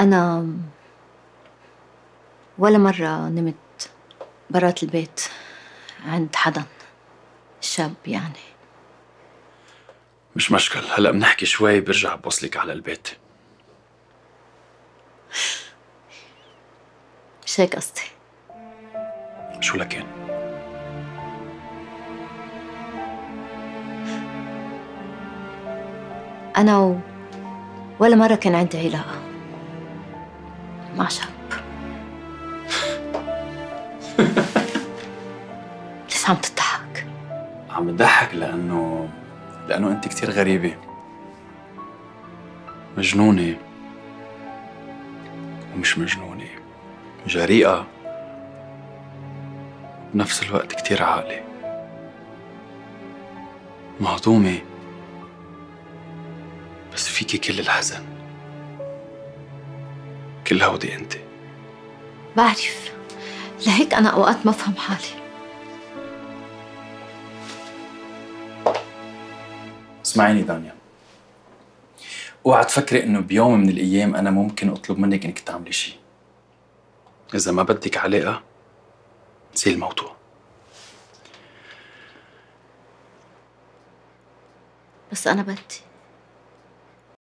أنا ولا مرة نمت برات البيت عند حدا شاب يعني. مش مشكل، هلأ بنحكي شوي برجع بوصلك على البيت. مش هيك قصدي. شو لكان؟ أنا ولا مرة كان عندي علاقة مع شاب. ليش عم تضحك؟ عم بضحك لأنه أنت كتير غريبة، مجنونة ومش مجنونة، جريئة بنفس الوقت كتير عاقلة، مهضومة بس فيكي كل الحزن كل هودي أنت. بعرف، لهيك أنا أوقات ما بفهم حالي. اسمعيني دانيا، اوعى تفكري انه بيوم من الايام انا ممكن اطلب منك انك تعملي شيء. اذا ما بدك علاقه انسي الموضوع. بس انا بدي.